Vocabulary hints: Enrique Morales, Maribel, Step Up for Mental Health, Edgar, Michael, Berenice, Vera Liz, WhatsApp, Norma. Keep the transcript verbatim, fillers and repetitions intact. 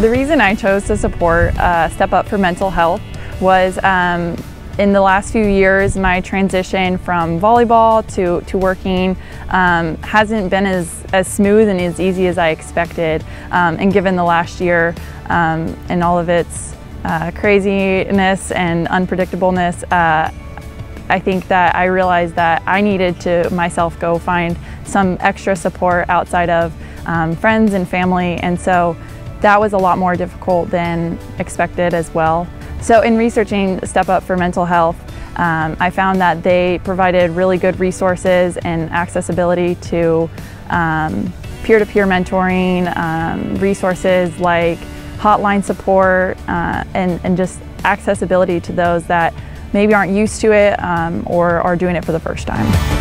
The reason I chose to support uh, Step Up for Mental Health was um, in the last few years, my transition from volleyball to, to working um, hasn't been as, as smooth and as easy as I expected. Um, and given the last year um, and all of its uh, craziness and unpredictableness, uh, I think that I realized that I needed to myself go find some extra support outside of um, friends and family. And so that was a lot more difficult than expected as well. So in researching Step Up for Mental Health, um, I found that they provided really good resources and accessibility to um, peer-to-peer mentoring, um, resources like hotline support, uh, and, and just accessibility to those that maybe aren't used to it um, or are doing it for the first time.